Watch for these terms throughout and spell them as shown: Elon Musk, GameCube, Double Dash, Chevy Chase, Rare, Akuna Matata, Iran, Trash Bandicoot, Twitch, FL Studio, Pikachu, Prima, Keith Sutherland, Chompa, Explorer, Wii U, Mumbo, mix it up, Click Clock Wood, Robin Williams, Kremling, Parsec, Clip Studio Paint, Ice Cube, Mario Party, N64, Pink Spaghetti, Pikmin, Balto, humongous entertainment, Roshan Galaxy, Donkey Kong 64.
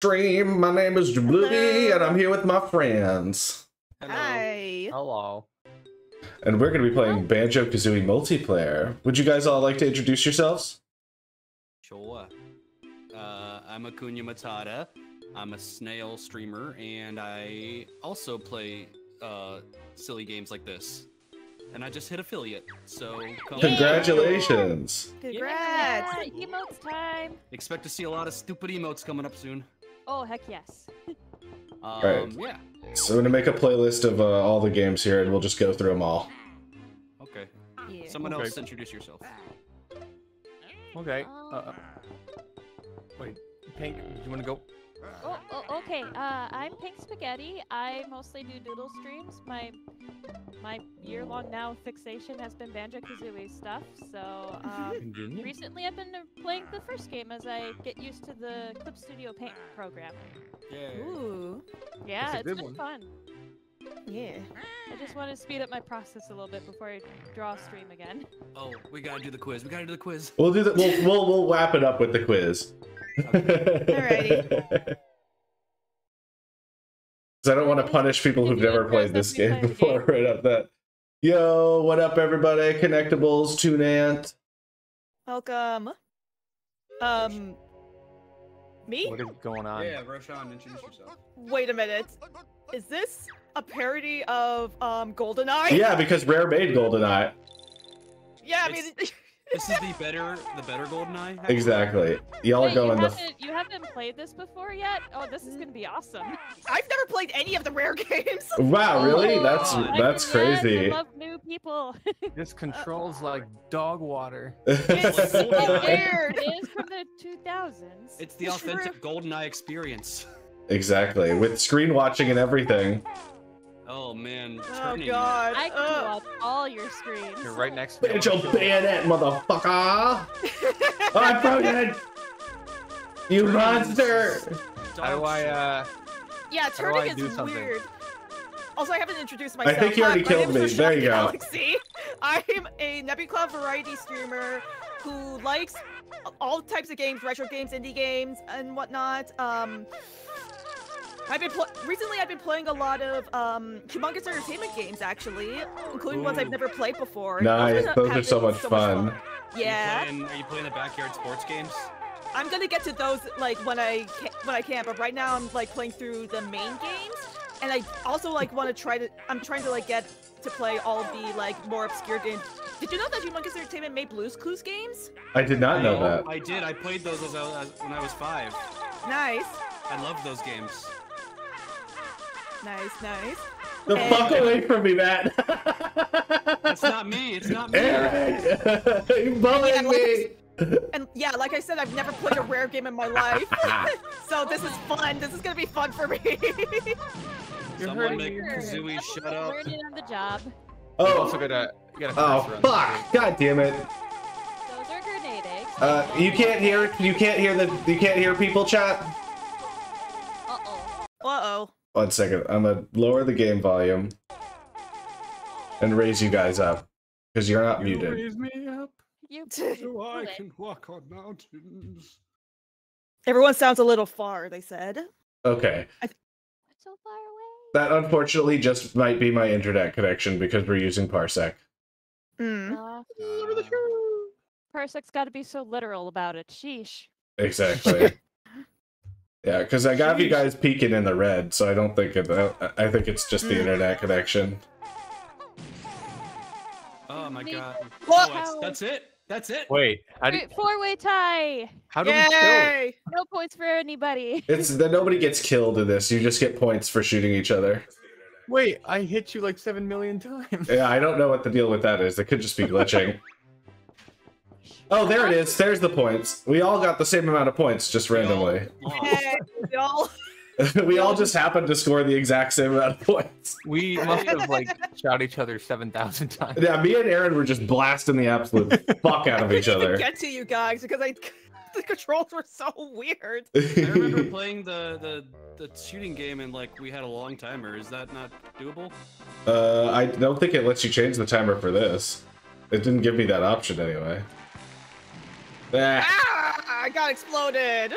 Stream. My name is Jabloody, and I'm here with my friends. Hello. Hi. Hello. And we're going to be playing Banjo-Kazooie multiplayer. Would you guys all like to introduce yourselves? Sure. I'm Akuna Matata. I'm a snail streamer, and I also play silly games like this. And I just hit affiliate, so... Congratulations! Yeah. Congrats! Yeah. Emotes time! Expect to see a lot of stupid emotes coming up soon. Oh, heck yes. Right. Yeah. So I'm gonna make a playlist of all the games here, and we'll just go through them all. Okay. Yeah. Someone else introduce yourself. Okay. Wait, Pink, do you wanna go? Oh, oh, okay. I'm Pink Spaghetti. I mostly do doodle streams. My year-long now fixation has been Banjo-Kazooie stuff. So recently, I've been playing the first game as I get used to the Clip Studio Paint program. Yeah. Ooh. Yeah, it's been fun. Yeah. I just want to speed up my process a little bit before I draw a stream again. Oh, we gotta do the quiz. We'll do the. We'll wrap it up with the quiz. Okay. Alrighty. Because I don't want to punish people who've never played this game before. Right up that. Yo, what up, everybody? Connectables, Tunant. Welcome. Me? What is going on? Yeah, Roshan, introduce yourself. Wait a minute. Is this a parody of GoldenEye? Yeah, because Rare made GoldenEye. Yeah, I mean. This is the better GoldenEye. Actually. Exactly. Y'all are going you haven't played this before yet? Oh, this is gonna be awesome. I've never played any of the Rare games. Wow, really? That's crazy. I love new people. This controls like dog water. It's so weird. It is from the 2000s. It's the authentic GoldenEye experience. Exactly, with screen watching and everything. Oh man! Turning. Oh god! I can up all your screens. You're right next to me. It's your bayonet, motherfucker! I found it! You monster! How do I? Yeah, turning is weird. Also, I haven't introduced myself. I think you already killed me. There you go. Galaxy. I'm a Nebula variety streamer who likes all types of games, retro games, indie games, and whatnot. Recently I've been playing a lot of humongous entertainment games, actually, including ones I've never played before. Nice, those are so much fun. Yeah. Are you playing the backyard sports games? I'm gonna get to those like when I can, but right now I'm like playing through the main games, and I also like want to try to. I'm trying to like get to play all of the like more obscure games. Did you know that Humongous Entertainment made Blue's Clues games? I did not know that. I did. I played those when I was 5. Nice. I love those games. Nice, nice. The fuck away from me, Matt! It's not me, it's not me. You're bullying me! And yeah, like I said, I've never played a Rare game in my life. So this is fun. This is gonna be fun for me. Someone make Kazooie shut up. Learning on the job. Oh, also oh fuck! God damn it! Those are grenade eggs. You can't hear people chat. Uh oh. One second, I'm gonna lower the game volume and raise you guys up because you're not muted. Raise me up, so I can walk on mountains. Everyone sounds a little far, they said. Okay. What's so far away? That unfortunately just might be my internet connection because we're using Parsec. Parsec's got to be so literal about it. Sheesh. Exactly. Yeah, because I got you guys peeking in the red, so I don't think I think it's just the internet connection. Oh my god! Oh, that's it. Wait, four-way tie. How do we kill? No points for anybody. It's that nobody gets killed in this. You just get points for shooting each other. Wait, I hit you like 7 million times. Yeah, I don't know what the deal with that is. It could just be glitching. Oh, there it is. There's the points. We all got the same amount of points, just randomly. We all just happened to score the exact same amount of points. We must have, like, shot each other 7,000 times. Yeah, me and Aaron were just blasting the absolute fuck out of each other. I couldn't even get to you guys because the controls were so weird. I remember playing the shooting game and, like, we had a long timer. Is that not doable? I don't think it lets you change the timer for this. It didn't give me that option anyway. Ah, I got exploded.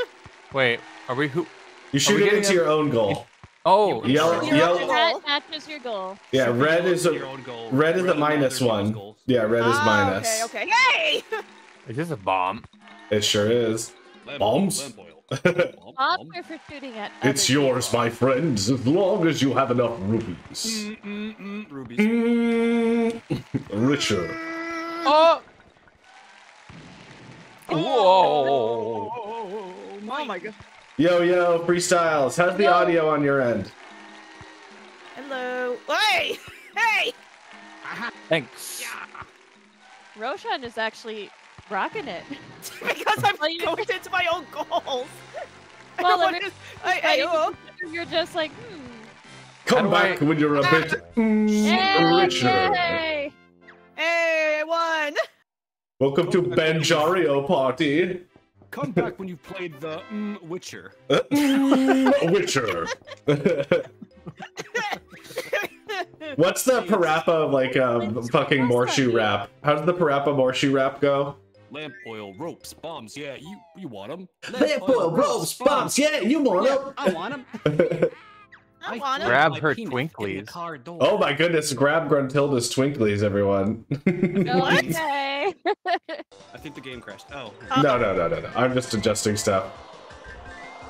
Wait, are we who? You shoot it into your own goal. Oh, yellow matches your goal. Yeah, red is a red is the minus one. Yeah, red is minus. Okay, okay. Yay! Is this a bomb? It sure is. Bombs? Bombs are for shooting at. It's yours, my friends, as long as you have enough rubies. Rubies. Richer. Oh! Whoa! Oh my god. Yo, yo, freestyles. How's the audio on your end? Hello. Hey! Hey! Thanks. Yeah. Roshan is actually rocking it. Because I'm going into my own goals. Well, you're just like, hmm. Come back when you're a bit richer. Hey! Hey, I won! Welcome to Banjo Party. Come back when you've played the Witcher. Witcher. What's the Parappa, like, fucking Morshu rap? How does the Parappa Morshu rap go? Lamp oil, ropes, bombs, yeah, you want them. Lamp oil, ropes, bombs, yeah, you want them. I want them. I want them. Grab her twinklies. Oh my goodness, grab Gruntilda's twinklies, everyone. What? I think the game crashed. Oh. No. I'm just adjusting stuff.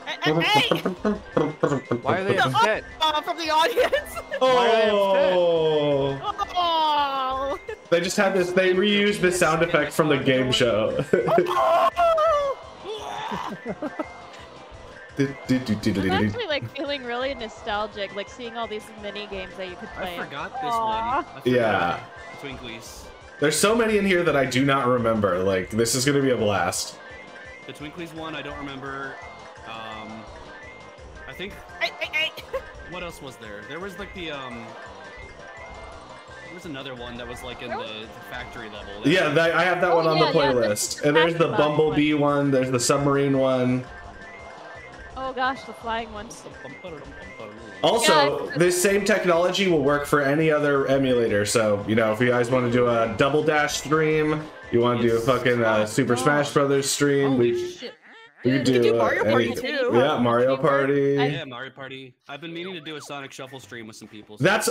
Hey! Why are they upset? From the audience. Oh! They just had this. They reused this sound effect from the game show. I'm actually like feeling really nostalgic, like seeing all these mini games that you could play. I forgot this one. Yeah. Twinklies. There's so many in here that I do not remember. Like, this is gonna be a blast. The Twinklies one, I don't remember. I think. What else was there? There was like the There was another one that was like in the factory level. Yeah, I have that one on the playlist. And there's the Bumblebee one. There's the submarine one. Oh gosh, the flying ones. Also, this same technology will work for any other emulator. So, you know, if you guys want to do a Double Dash stream, you want to do a fucking Super Smash Brothers stream, we could do Mario Party too. Yeah, Mario Party. Yeah, Mario Party. I've been meaning to do a Sonic Shuffle stream with some people. So. That's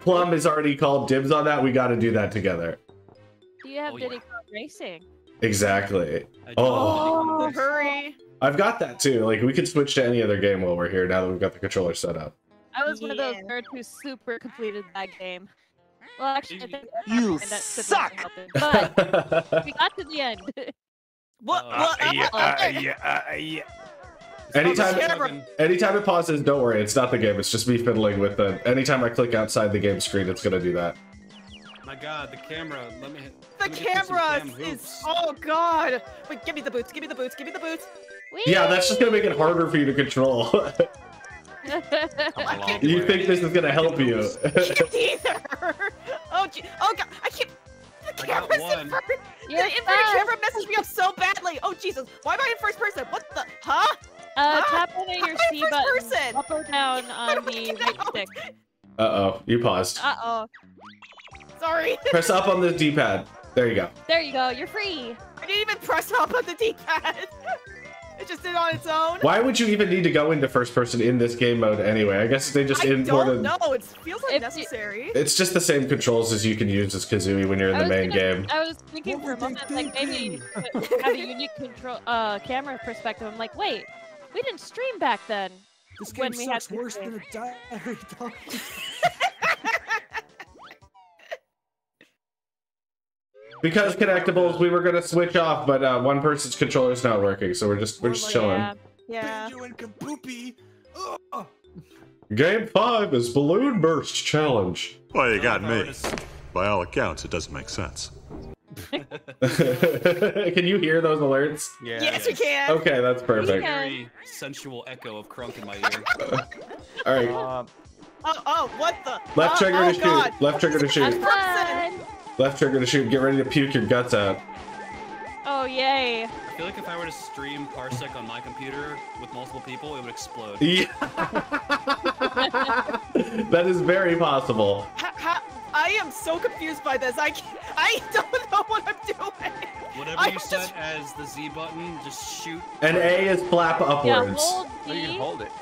Plum is already called dibs on that. We got to do that together. Do you have Diddy Kong Racing? Exactly. Oh, hurry. I've got that too. Like, we could switch to any other game while we're here now that we've got the controller set up. I was one of those nerds who super completed that game. Well, actually, I think you suck. But we got to the end. Yeah. Anytime it pauses, don't worry. It's not the game. It's just me fiddling with the. Anytime I click outside the game screen, it's gonna do that. My God, the camera. The camera is. Oh God! Wait, give me the boots. Give me the boots. Give me the boots. Whee! Yeah, that's just gonna make it harder for you to control. You think this is gonna help you? I can't either. Oh, gee. Oh God! I can't. The camera's in first. The camera messaged me up so badly. Oh Jesus! Why am I in first person? What the? Huh? Tap on your C button. Up or down on the right stick. Uh oh, you paused. Uh oh. Sorry. Press up on the D-pad. There you go. There you go. You're free. I didn't even press up on the D-pad. It just did on its own. Why would you even need to go into first person in this game mode anyway? I guess they just imported. I don't know. It feels unnecessary. It's just the same controls as you can use as Kazooie when you're in the main game. I was thinking for a moment, like maybe you have a unique control camera perspective. I'm like, wait, we didn't stream back then. This game sucks worse than a diary dog. Because connectables, we were gonna switch off, but one person's controller's not working, so we're just chilling. Yeah. Game 5 is Balloon Burst Challenge. Well, you got me. By all accounts, it doesn't make sense. Can you hear those alerts? Yeah, yes, you can. Okay, that's perfect. Very sensual echo of Crunk in my ear. All right. Oh, what the? Left trigger to shoot. Left trigger to shoot. Left trigger to shoot. Get ready to puke your guts out. Oh, yay. I feel like if I were to stream Parsec on my computer with multiple people, it would explode. Yeah. That is very possible. I am so confused by this. I don't know what I'm doing. Whatever I'm you set as the Z button, just shoot. And A is flap upwards. Yeah, hold D. You can hold it.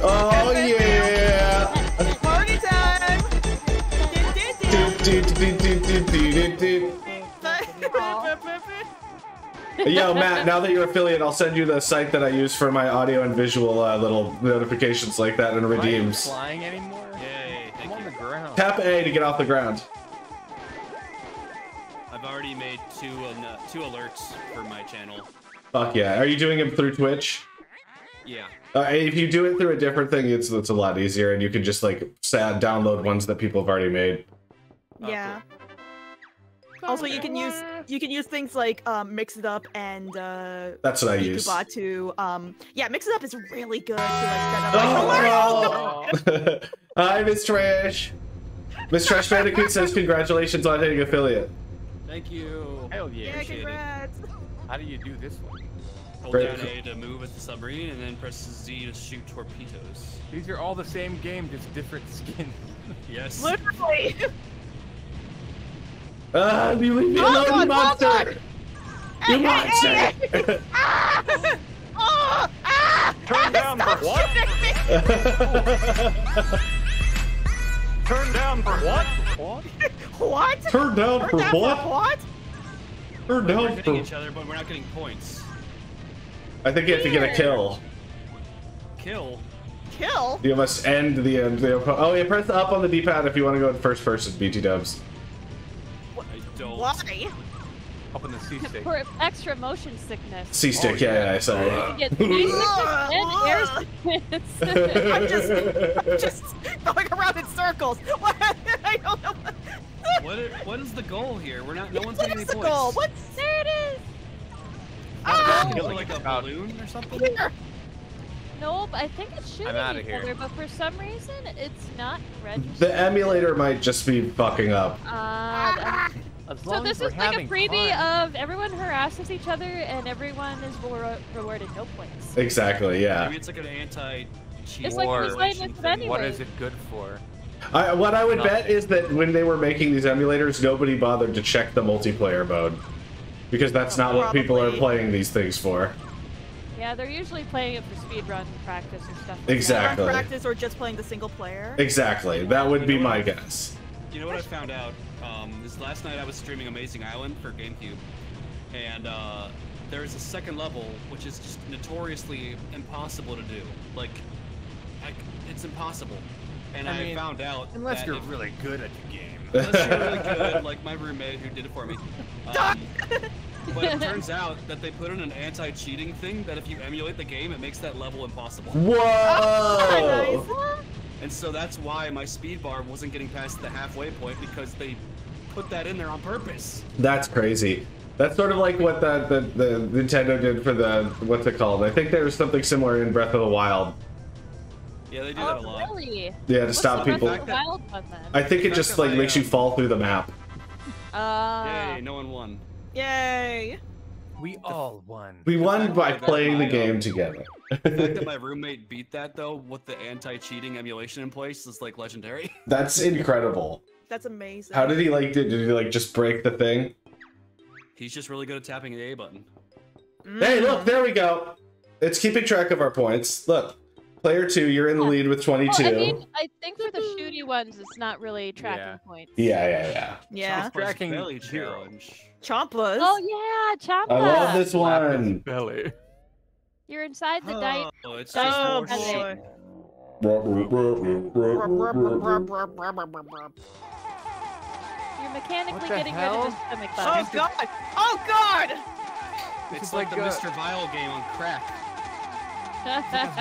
Oh yeah! Party time! Yo, Matt, now that you're affiliate, I'll send you the site that I use for my audio and visual little notifications like that and redeems. Am I flying anymore? Yay, thank you. I'm on the ground. Tap A to get off the ground. I've already made two alerts for my channel. Fuck yeah. Are you doing them through Twitch? Yeah. If you do it through a different thing, it's a lot easier, and you can just, like, download ones that people have already made. Yeah. Cool. Also, okay. you can use things like Mix It Up and that's what I use. Yeah, Mix It Up is really good to set up. Oh, no. Hi, Miss Trash. Miss Trash Bandicoot says congratulations on hitting affiliate. Thank you. Hell yeah. Yeah, congrats. How do you do this one? Hold down A to move with the submarine, and then press Z to shoot torpedoes. These are all the same game, just different skins. Yes. Literally. You leave me alone, you monster! You monster! Turn down for what? Turn down for what? What? Turn down for what? Turn down for what? We're hitting each other, but we're not getting points. I think you have to get a kill. Kill? Kill? You must end the end. Oh, yeah, press up on the D-pad if you want to go in first person, BT-dubs. Why? Up in the C-stick. For extra motion sickness. C-stick, oh, yeah, I saw that. I'm just going around in circles. I don't know. What is the goal here? We're not. No one's getting any points. What is the goal? What's there? It is. Oh! Is it like a balloon or something? Here. Nope, I think it's shooting each other, but for some reason, it's not registered. The emulator might just be fucking up. So this is like a freebie of everyone harasses each other and everyone is rewarded no points. Exactly, yeah. Maybe it's like an anti-cheat war. Anyway. What is it good for? What I would bet is that when they were making these emulators, nobody bothered to check the multiplayer mode. Because that's not what people are playing these things for. Yeah, they're usually playing it for speedrun practice or stuff like exactly. That. Speedrun practice or just playing the single player. Exactly. That would be my guess. You know what I found out? Is last night I was streaming Amazing Island for GameCube. And there is a second level, which is just notoriously impossible to do. Like, it's impossible. And I mean, found out unless that you're really good at the game. Unless you're really good, like my roommate who did it for me. But it turns out that they put in an anti-cheating thing that if you emulate the game, it makes that level impossible. Whoa! Oh, nice. And so that's why my speed bar wasn't getting past the halfway point because they put that in there on purpose. That's crazy. That's sort of like what the Nintendo did for the, what's it called? I think there was something similar in Breath of the Wild. Yeah, they do that a lot. Really? Yeah, to stop people. I think it just like makes you fall through the map. Yay, no one won. Yay! We all won. We won by playing the game together. The fact that my roommate beat that though with the anti-cheating emulation in place is like legendary. That's incredible. That's amazing. How did he like? Did he like just break the thing? He's just really good at tapping the A button. Mm. Hey, look, there we go. It's keeping track of our points. Look, player 2, you're in the lead with 22. Well, I mean, I think for the shooty ones, it's not really tracking points. Yeah. Chompa's tracking belly challenge. Chompa's. Oh yeah, Chompa. I love this one. Belly. You're inside the dice. Oh, it's just more shit. You're mechanically getting rid of his stomach button. Oh god! Oh god! It's like the Mr. Vile game on crack.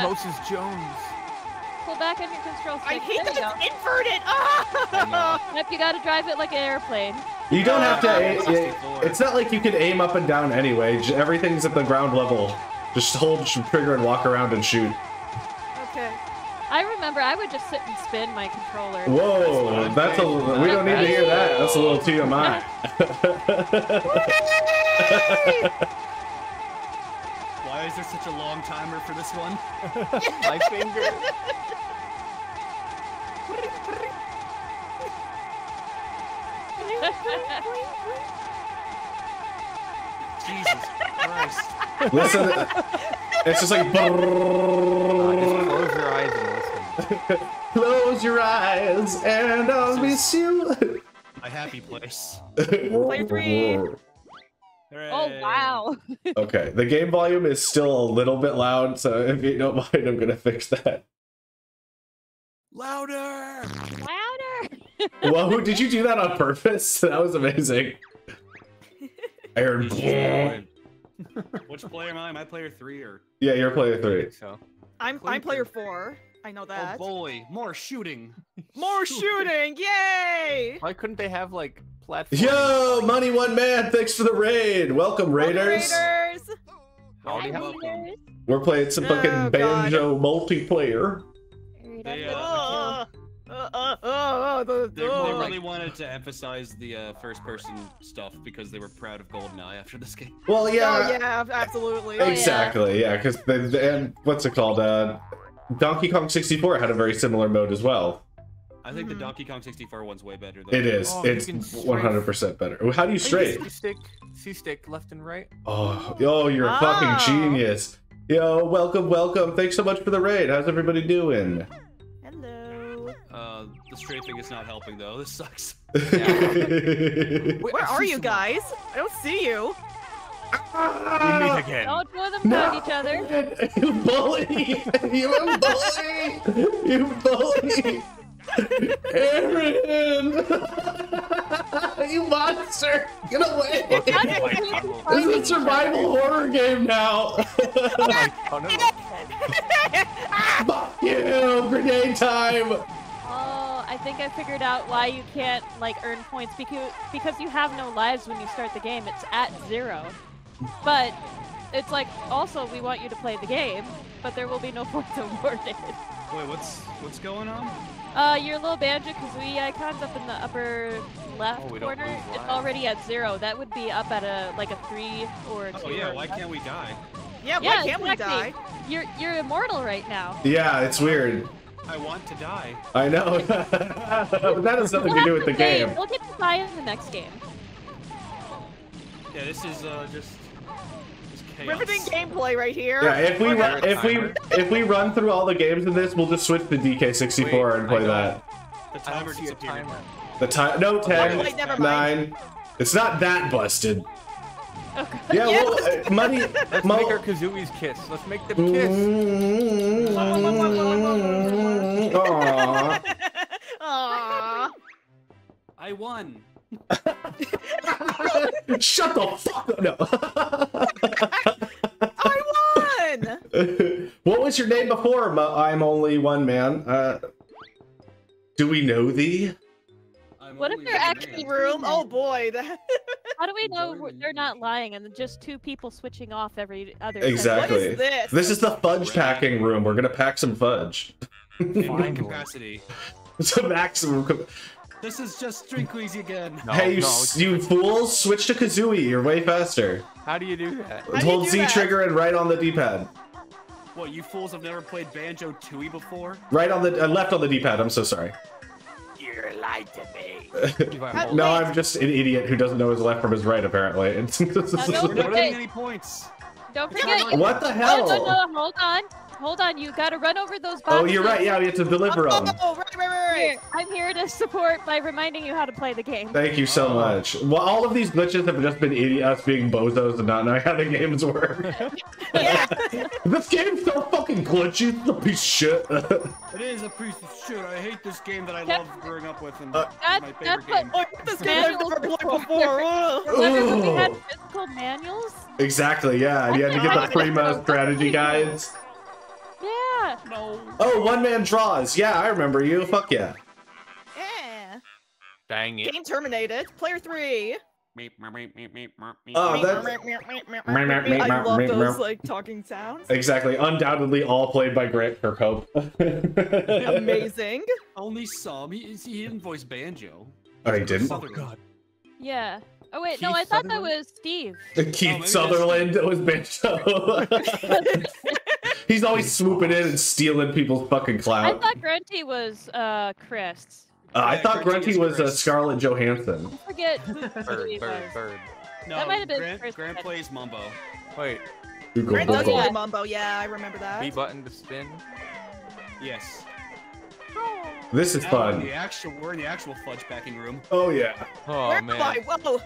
Moses Jones. Pull back on your control stick. I hate that it's inverted. Ah! Yep, you gotta drive it like an airplane. You don't have to. It's not like you can aim up and down anyway. Everything's at the ground level. Just hold trigger and walk around and shoot. Okay. I remember I would just sit and spin my controller. Whoa, that's a little. We don't need to hear that. That's a little TMI. Why is there such a long timer for this one? My finger. Jesus Christ. Listen. It's just like. Close your eyes and listen. Close your eyes and I'll miss you. My happy place. Play three. Hooray. Oh wow. Okay, the game volume is still a little bit loud, so if you don't mind, I'm gonna fix that. Louder! Louder! Whoa, did you do that on purpose? That was amazing. I heard. Which player am I? Am I player three or? Yeah, you're player three. So. I'm player four. I know that. Oh boy, more shooting! More shooting! Yay! Why couldn't they have like platforms? Yo, Money One Man, thanks for the raid. Welcome, Raiders. Raiders. Howdy, welcome. We're playing some fucking Banjo multiplayer. They, they really wanted to emphasize the first-person stuff because they were proud of GoldenEye after this game. Well, yeah. Oh, yeah, absolutely. Exactly. Yeah, because and what's it called? Donkey Kong 64 had a very similar mode as well. I think the Donkey Kong 64 one's way better though. It is. Oh, it's 100% better. How do you strafe? C-stick, left and right. Oh, you're a fucking genius. Yo, welcome, welcome. Thanks so much for the raid. How's everybody doing? Hello. The strafing is not helping though. This sucks. Yeah. Where are you guys? I don't see you. We meet again. Don't throw them at each other. You bully! You bully! You bully! Aaron! You monster! Get away! This is a survival horror game now! Oh no! Fuck you! Grenade time! I think I figured out why you can't like earn points because you have no lives when you start the game. It's at zero. But it's like also we want you to play the game, but there will be no points awarded. Wait, what's going on? Your little Banjo-Kazooie icon's up in the upper left corner. It's already at zero. That would be up at a like a 3 or a 2. Oh yeah, why can't we die? Yeah, why can't we die? You're immortal right now. Yeah, it's weird. I want to die. I know. But that has nothing to do with the game. We'll get to die in the next game. Yeah, this is just chaos. Riveting gameplay right here. Yeah, if we run through all the games in this, we'll just switch to DK64 and play that. The timer disappeared. The time? No, 10, 9. It's not that busted. Okay. Yeah, well, money. Let's make our Kazooie's kiss. Let's make them kiss. Aww. Aww. I won. Shut the fuck up. No. I won. What was your name before? I'm only one man. Do we know thee? What if they're actually room? Oh boy! How do we know they're not lying and just two people switching off every other? Exactly. What is this? This is the fudge packing room. We're gonna pack some fudge. Fine capacity. It's a maximum. This is just String Queasy again. No, hey, you fools! Switch to Kazooie. You're way faster. How do you do that? Hold Z trigger and right on the D-pad. What? You fools have never played Banjo-Tooie before? Right on the left on the D-pad. I'm so sorry. You're lied to me. No, I'm just an idiot who doesn't know his left from his right, apparently. Don't forget any points. Don't forget. What the hell? No, no, no, hold on. Hold on. You got to run over those boxes. Oh, you're right. Yeah, we have to deliver them. Oh, right. I'm here to support by reminding you how to play the game. Thank you so much. Well, all of these glitches have just been us being bozos and not knowing how the games work. This game's so fucking glitchy. It's a piece of shit. It is a piece of shit. I hate this game that I loved growing up with. And my favorite game. Oh, this game I've never played before. Remember when we had physical manuals? Exactly, yeah. You had to get the Prima strategy guides. Yeah. No. Oh, one man draws. Yeah, I remember you. Fuck yeah. Yeah. Dang it. Game terminated. Player three. I love those like talking sounds. Exactly. Undoubtedly all played by Grant Kirkhope. Amazing. Only some. He didn't voice Banjo. Oh, he didn't? Oh, God. Yeah. Oh wait, no, I thought that was Steve. The Keith Sutherland was Banjo. He's always swooping in and stealing people's fucking clout. I thought Grunty was Chris. I thought Grunty was Scarlett Johansson. I forget who Bird. No, that might have been Grant plays Mumbo. Wait. Grant does play Mumbo, yeah, I remember that. B button to spin. Yes. This is fun. We're in the actual fudge packing room. Oh yeah. Oh man. Whoa.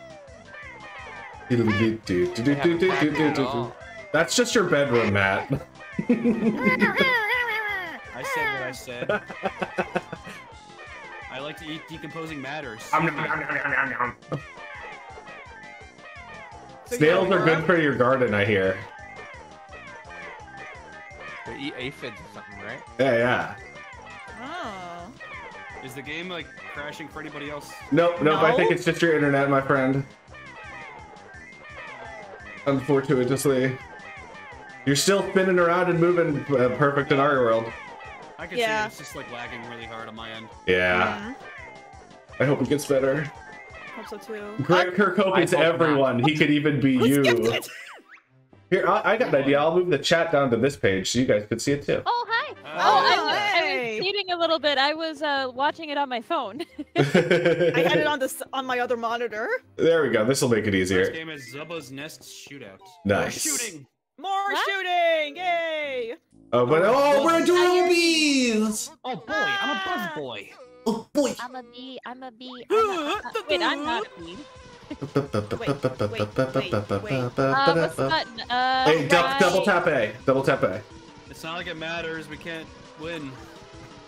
That's just your bedroom, Matt. I said what I said. I like to eat decomposing matters. Snails are good for your garden, I hear. They eat aphids or something, right? Yeah. Oh. Is the game like crashing for anybody else? Nope. I think it's just your internet, my friend. Unfortunately, you're still spinning around and moving perfect in our world. I can see it's just like lagging really hard on my end. Yeah. I hope it gets better. Hope so too. Grant Kirkhope is everyone. He could even be you. Here, I got an idea. I'll move the chat down to this page so you guys could see it too. Oh hi. I was cheating a little bit. I was watching it on my phone. I had it on my other monitor. There we go. This will make it easier. This game is Zubba's Nest Shootout. Nice. More shooting. More shooting! Yay! Oh, but we're doing bees! Oh boy, I'm a buzz boy. Oh boy. I'm a bee. Wait, I'm not a bee. Hey, double tap A. It's not like it matters. We can't win.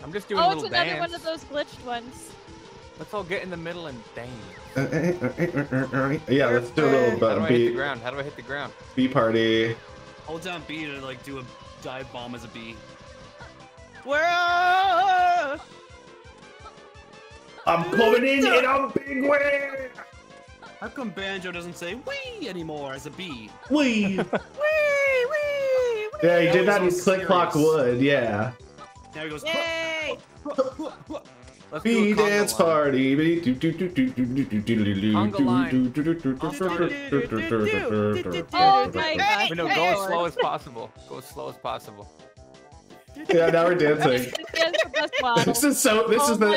I'm just doing a little dance. Oh, it's another one of those glitched ones. Let's all get in the middle and dance. Yeah, let's do a little bit. How do I hit the ground? Bee party. Hold down B to like do a dive bomb as a bee. Where? I'm coming in and I'm big way. How come Banjo doesn't say wee anymore as a bee? Wee! Wee! Wee! Yeah, he did that in Click Clock Wood, yeah. Now he goes, yay! Bee dance party! Go as slow as possible. Go as slow as possible. Yeah, now we're dancing.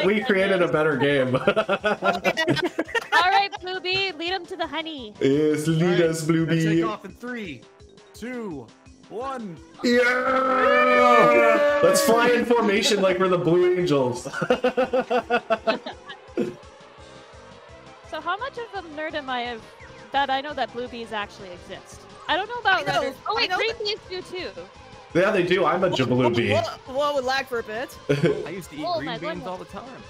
We created a better game. All right, Bluebee, lead him to the honey. Yes, lead us, Bluebee. Take off in 3, 2, 1. Yeah! Let's fly in formation like we're the Blue Angels. So how much of a nerd am I that I know that Bluebees actually exist? I don't know about Reddit. Oh wait, Green Bees do too. Yeah, they do. I'm a Jabloody. Whoa, it lagged for a bit. I used to eat green beans all the time.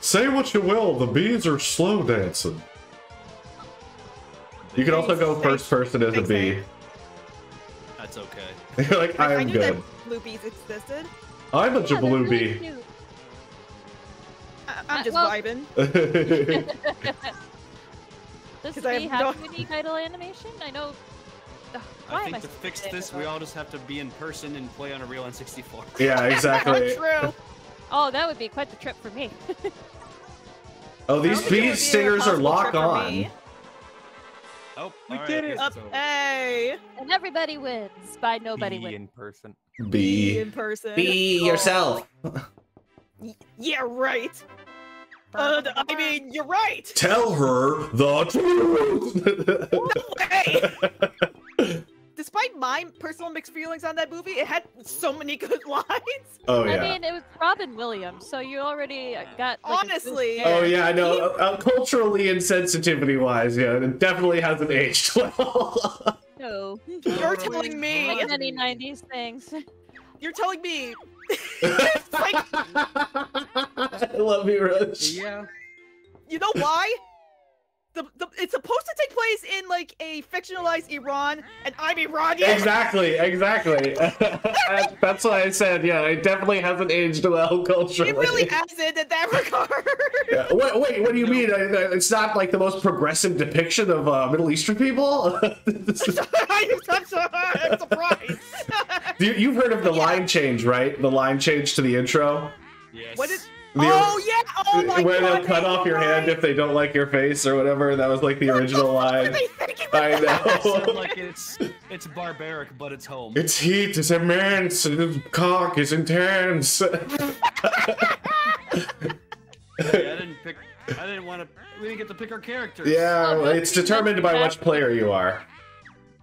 Say what you will, the bees are slow dancing. You can also go first person as a bee. That's okay. You're like, I knew good. That blue bees existed. I'm a Jabloody. Really I'm just vibing. Does the bee have unique idle animation? I know. I think to fix this, we all just have to be in person and play on a real N64. Yeah, exactly. True. Oh, that would be quite the trip for me. Oh, these bee stingers are locked on. Oh, we did it! Up A! And everybody wins by nobody wins. Be in person. Be in person. Be yourself. Yeah, right. I mean, you're right. Tell her the truth. No way. Despite my personal mixed feelings on that movie, it had so many good lines. Oh yeah. I mean, it was Robin Williams, so you already got. Like, honestly. Oh yeah, I know. Culturally and sensitivity-wise, yeah, it definitely hasn't aged well. No. You're telling me. Like any '90s things. You're telling me. Like, I love you, Roach. Yeah. You know why? It's supposed to take place in like a fictionalized Iran, and I'm Iranian. Exactly. That's why I said, yeah, it definitely hasn't aged well culturally. It really hasn't in that regard. Yeah. Wait, what do you mean? It's not like the most progressive depiction of Middle Eastern people. I'm surprised. You've heard of the line change, right? The line change to the intro. Yes. What is? Oh yeah! Oh my god! Where they'll cut off your hand if they don't like your face or whatever. That was like the original line. I know. Like it's barbaric, but it's home. Its heat is immense. Its cock is intense. We didn't get to pick our characters. Yeah, it's determined by which player you are.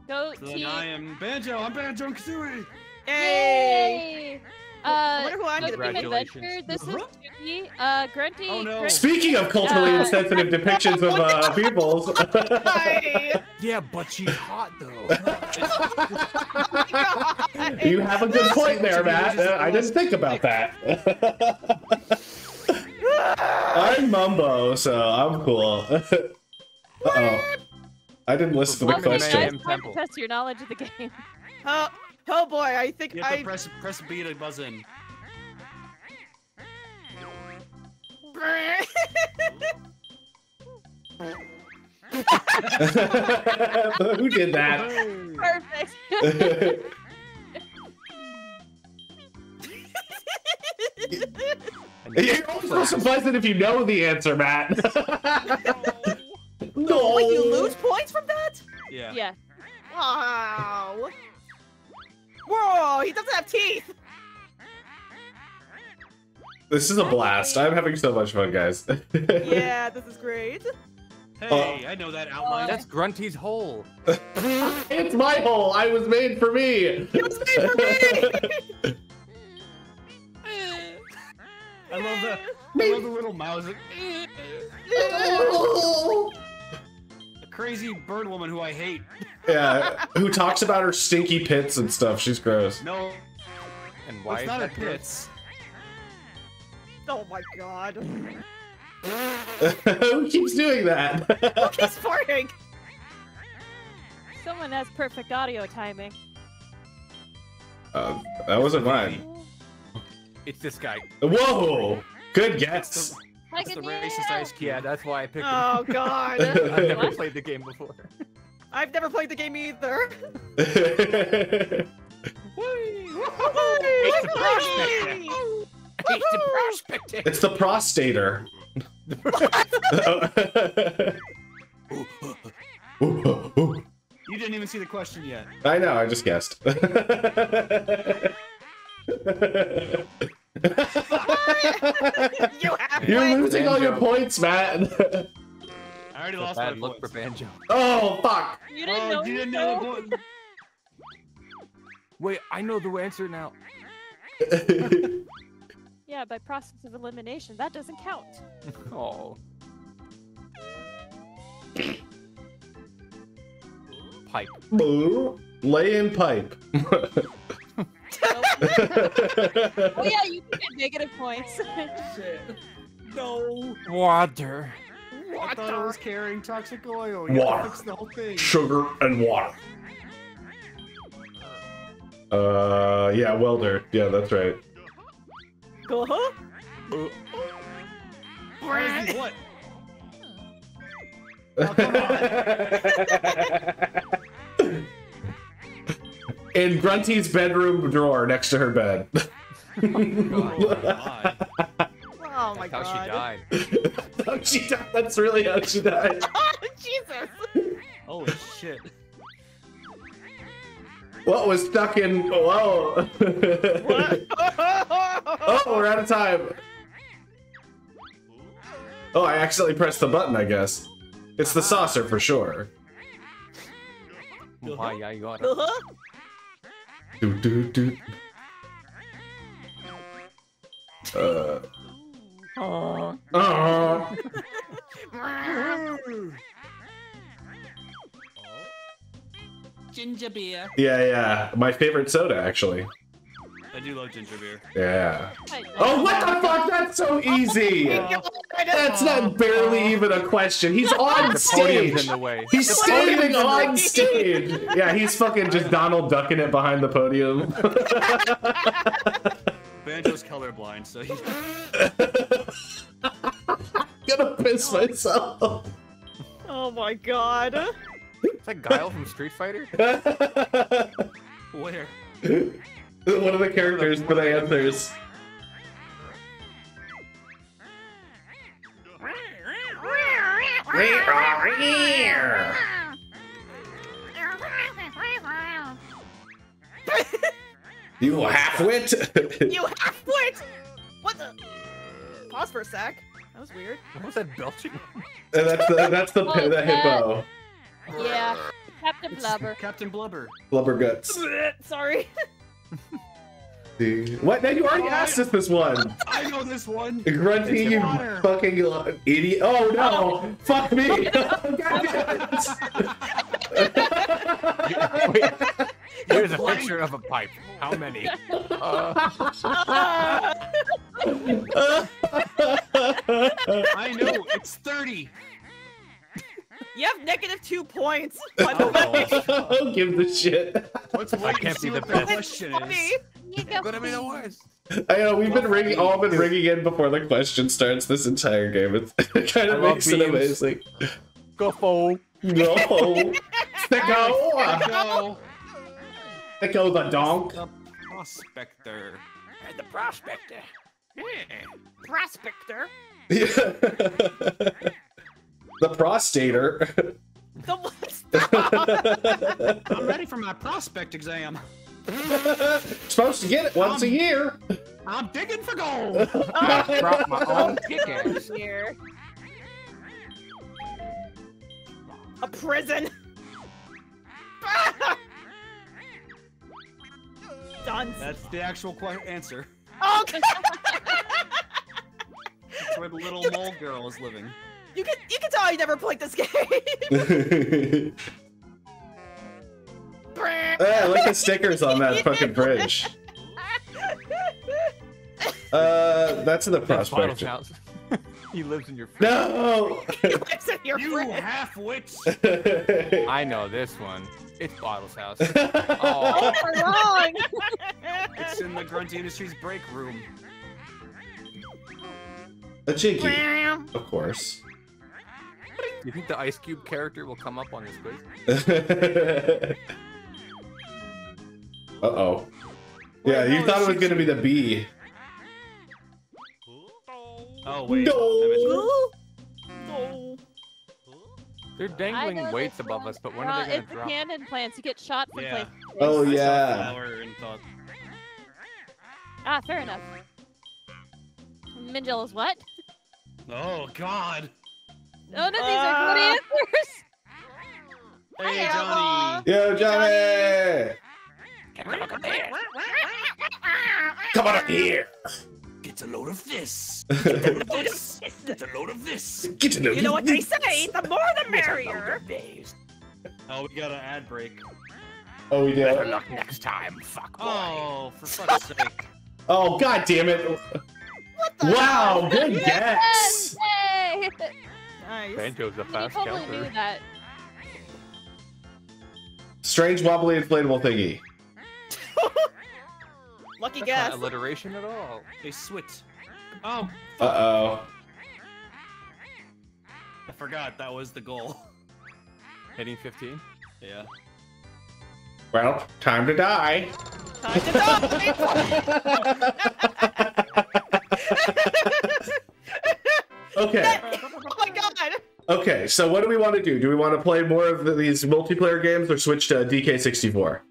Go team. I am Banjo. I'm Banjo-Kazooie. Yay! I wonder who I'm going to be. Congratulations. This is Chunky. Grunty. Oh, no. Speaking of culturally insensitive depictions of peoples. Yeah, but she's hot, though. Oh, you have a good point there, Matt. I didn't think about that. I'm Mumbo, so I'm cool. Uh-oh. I didn't listen to the question. I to test your knowledge of the game. Oh boy, I think you have to press B to buzz in. Who did that? Perfect. You're always so pleasant if you know the answer, Matt. No. Wait, you lose points from that? Yeah. Yeah. Wow. Whoa, he doesn't have teeth! This is a blast. I'm having so much fun, guys. Yeah, this is great. Hey, I know that outline. That's Grunty's hole. It's my hole! I was made for me! It was made for me! I love the little mouse. Crazy bird woman who I hate. Yeah, who talks about her stinky pits and stuff. She's gross. No. And why it's not a pits? Oh my god. Who keeps doing that? Who keeps farting? Someone has perfect audio timing. That wasn't mine. It's this guy. Whoa! Good guess. That's the racist Ice Cube. Yeah, that's why I picked him. Oh god. I've never played the game before. I've never played the game either. It's the prospector. It's the prospector. It's the prostator. You didn't even see the question yet. I know, I just guessed. You're losing all your points, Matt. I already lost my look for Banjo. Oh fuck! You didn't know. You didn't know. Wait, I know the answer now. Yeah, by process of elimination, that doesn't count. Oh. Pipe. Lay in pipe. Oh yeah, you can get negative points. Shit. No. Water. I thought I was carrying toxic oil. You water. Fix the whole thing. Sugar and water. Yeah, welder. Yeah, that's right. Uh-huh. Crazy, what? Oh, come on. In Grunty's bedroom drawer next to her bed. Oh my god. Oh my god. That's how she died. That's really how she died. Oh, Jesus. Holy shit. What was stuck in. Whoa. What? Oh, we're out of time. Oh, I accidentally pressed the button, I guess. It's the saucer for sure. Oh my god. Ginger beer. Yeah, yeah. My favorite soda, actually. I do love ginger beer. Yeah. Oh, what the fuck? That's so easy. That's not barely even a question. He's on stage. He's standing on stage. Yeah, he's fucking just Donald Ducking it behind the podium. Banjo's colorblind, so he's gonna piss myself. Oh my god. Is that Guile from Street Fighter? Where? One of the characters for the answers. You halfwit! You halfwit! What the? Pause for a sec. That was weird. What was that belching? That's the oh, the hippo. Yeah. Captain Blubber. Captain Blubber. Blubber guts. Sorry. Dude. What? No, you already asked us this one. I know this one. Grunty, you fucking idiot. Oh no! Oh. Fuck me! Wait, there's a picture of a pipe. How many? I know. It's 30. You have -2 points. Who gives a shit? I can't be the best. It's gonna be the worst. I know we've been ringing, all been ringing in before the question starts this entire game. It kind of makes it amazing. Go for. Go. Go. Go the donk. The prospector. The prospector. Yeah. Prospector. Yeah. The prostator. The what? I'm ready for my prospect exam. Supposed to get it once a year. I'm digging for gold. I dropped my own pickaxe. A prison. Done. That's the actual answer. Oh, okay. That's where the little mole girl is living. You can tell I never played this game. Yeah, I like the stickers on that fucking bridge. That's in the prospect. He lives in your fridge. No! He lives in your fridge. You half-wits! I know this one. It's Bottle's house. Oh, we're wrong! It's in the Grunty Industries break room. A Chinky, of course. Do you think the Ice Cube character will come up on this quiz? Uh-oh. Yeah, you thought it was gonna be the bee. Oh wait. No. They're dangling weights above us, but when are they gonna drop? It's the cannon plants. You get shot for plants. Oh yeah. Ah, fair enough. Minjil is what? Oh god. Oh no, these are good answers. Hey Johnny. Yo Johnny. Come on up here. Get a load of this. Get a load of this. Get a load of this. Get a load of this. You know what they say? The more the merrier. Oh, we got an ad break. Oh, we did. Better luck next time. Fuck. Oh, for fuck's sake. Oh, god damn it. What the wow, fuck? Good guess. Hey. Nice. Banjo's a fast counter. You totally knew that. Strange wobbly inflatable thingy. Lucky guess. That's not alliteration at all. They switch. Oh. Uh-oh. I forgot that was the goal. Hitting 15? Yeah. Well, time to die. Time to die. Okay. Oh my god. Okay, so what do we want to do? Do we want to play more of these multiplayer games or switch to DK64?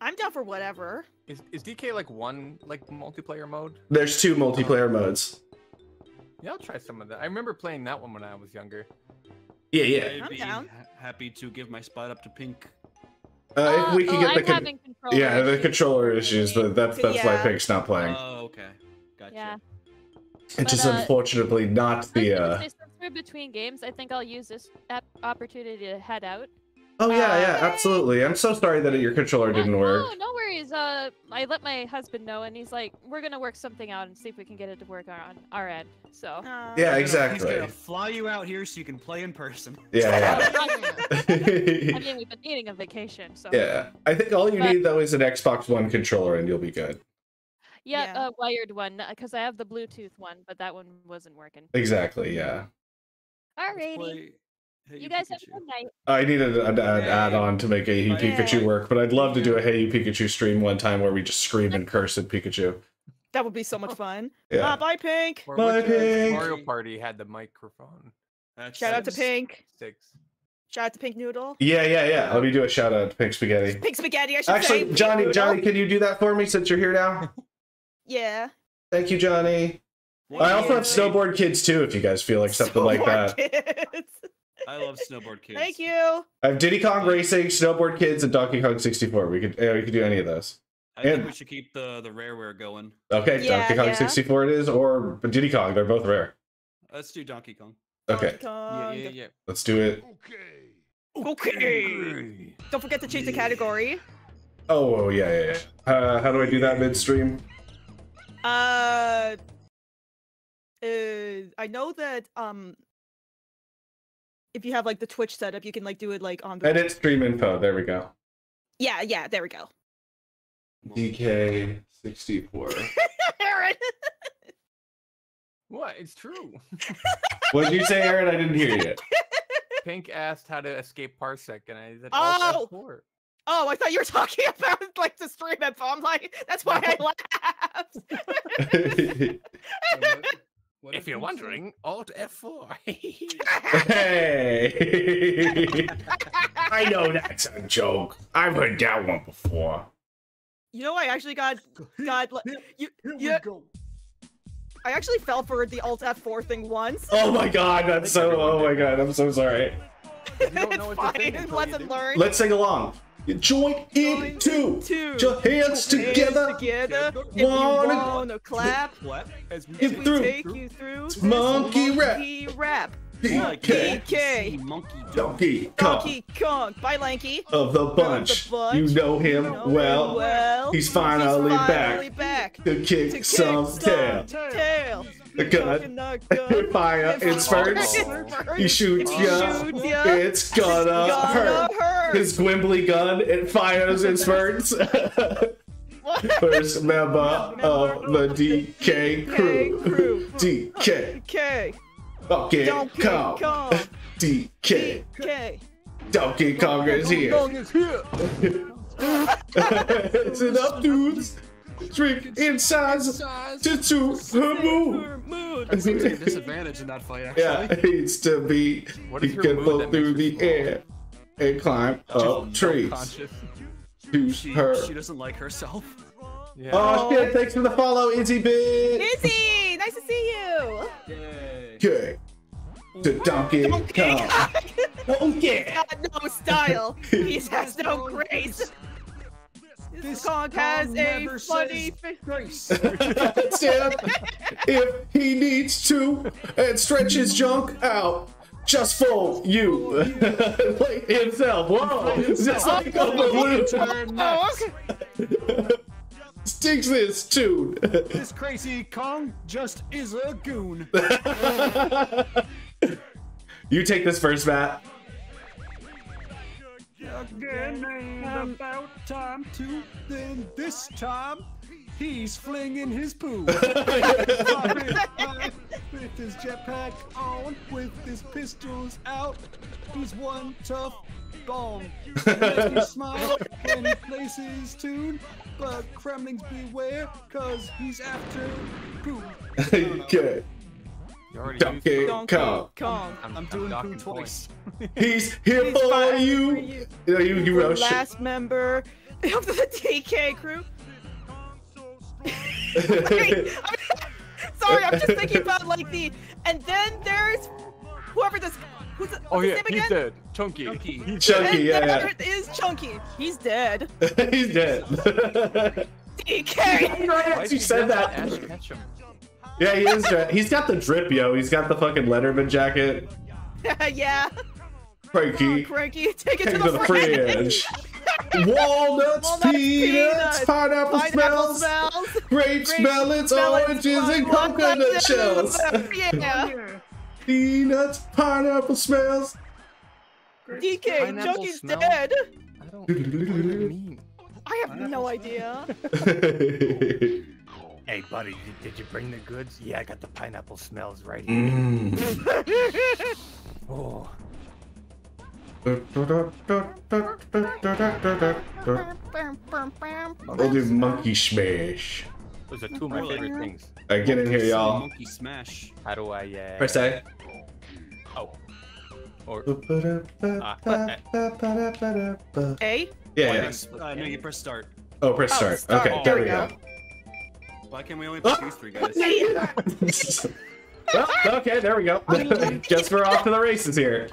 I'm down for whatever. Is DK like one like multiplayer mode? There's two multiplayer modes. Yeah, I'll try some of that. I remember playing that one when I was younger. Yeah, yeah. I'd be happy to give my spot up to Pink. If we can get the controller issues. The controller issues. That's why Pink's not playing. Oh, okay. Gotcha. Yeah. It's just unfortunately not the. Since we're between games, I think I'll use this opportunity to head out. Oh yeah, yeah, absolutely. I'm so sorry that your controller didn't work. No, no worries. I let my husband know, and he's like, "We're gonna work something out and see if we can get it to work on our end." So. Yeah, exactly. He's gonna fly you out here so you can play in person. Yeah. I mean, we've been needing a vacation, so. Yeah, I think all you need though is an Xbox One controller, and you'll be good. Yeah, a wired one, because I have the Bluetooth one, but that one wasn't working. Exactly. Yeah. Alrighty. Hey, you guys have a good night. I need an add-on to make Hey You Pikachu work, but I'd love to do a Hey You Pikachu stream one time where we just scream and curse at Pikachu. That would be so much fun. Yeah. Bye, Pink. Bye, Pink. Mario Party had the microphone. Shout out to Pink. Shout out to Pink Noodle. Yeah. Let me do a shout out to Pink Spaghetti. Pink Spaghetti, I should say. Actually, Johnny, can you do that for me since you're here now? Yeah. Thank you, Johnny. I also have Snowboard Kids too, if you guys feel like something like that. Kids. I love Snowboard Kids. Thank you. I have Diddy Kong Racing, Snowboard Kids, and Donkey Kong 64. We could do any of those. I think we should keep the Rareware going. Okay, yeah, Donkey Kong 64 it is, or Diddy Kong. They're both rare. Let's do Donkey Kong. Okay. Donkey Kong. Yeah. Let's do it. Okay. Don't forget to change the category. Oh, yeah. How do I do that midstream? I know that if you have like the Twitch setup, you can like do it like on the edit stream info. There we go. Yeah, there we go. DK64. Aaron. What? It's true. What did you say, Aaron? I didn't hear you. Pink asked how to escape Parsec, and I said, "Oh, I thought you were talking about like the stream info." I'm like, that's why I laughed. If you're wondering, Alt F4. Hey! I know that's a joke. I've heard that one before. You know, I actually got here we go. I actually fell for the Alt F4 thing once. Oh my god, that's so. Oh my god, I'm so sorry. You don't know what to do. Lesson learned. Let's sing along. Join in two. Your hands together. Wanna clap if we take you through this monkey rap. DK. Donkey Kong. Bye, Lanky. Of the bunch. You know him well. He's finally back to kick some tail. The gun, fire, it spurts. He shoots ya, it's gonna hurt. His Gwimbly gun, it fires and spurts. First member of the DK crew. DK. Donkey Kong. DK. Donkey Kong is here. Listen up, dudes. Drink in size to suit her mood. It seems like a disadvantage in that fight, actually. Yeah, it needs to be. He can float through the air and climb up trees. She doesn't like herself. Yeah. Oh, shit, thanks for the follow, Izzy Bid. Izzy, nice to see you. Yay. Okay. To Donkey Kong. Donkey. He's got no style. He has no grace. This Kong has a funny face. Stand if he needs to and stretch his junk out just for you. Like himself. Whoa. Just like on the blue. Sticks this tune. This crazy Kong just is a goon. You take this first, Matt. Again, ain't about time to. Then this time, he's flinging his poo. With his jetpack on, with his pistols out, he's one tough bomb. He smiles and he plays his tune, but Kremlings beware, cause he's after poo. Okay. Donkey Kong. I'm doing poo twice. He's here for you. The last member of the DK crew. Sorry, I'm just thinking about like the. And then there's whoever this. Who's the, oh yeah, name again? He's dead. Chunky. Yeah. Is Chunky? He's dead. He's dead. DK. Why you said that? Yeah, he is. He's got the drip, yo. He's got the fucking Letterman jacket. Yeah. Cranky, take it to the fridge. Walnuts, peanuts, pineapple smells, grapes, melons, oranges, and coconut shells. Yeah. Peanuts, pineapple smells. DK, Chunky's dead. I don't know. I have no idea. Hey, buddy, did you bring the goods? Yeah, I got the pineapple smells right here. Mm. Oh. We'll do Monkey Smash. Those are two of my favorite things. Alright, get in here, y'all. Monkey Smash. How do I, press A. Oh. Or A? Yeah, yeah. No, you press start. Oh, press start. Start. Okay, oh, there we go. Why can't we only put these three guys? Well, okay, there we go. Just we're off to the races here.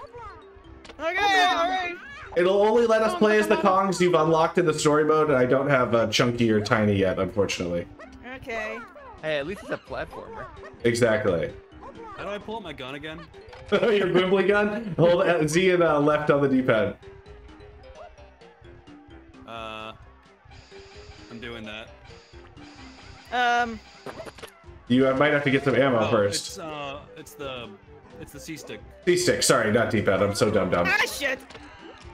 Okay, alright. It'll only let us play as the Kongs you've unlocked in the story mode, and I don't have Chunky or Tiny yet, unfortunately. Okay. Hey, at least it's a platformer. Exactly. How do I pull out my gun again? Oh, your boomly gun? Hold Z and left on the D-pad. I'm doing that. You might have to get some ammo first. It's the C-stick. C-stick, sorry, not D-pad. I'm so dumb. Ah, shit!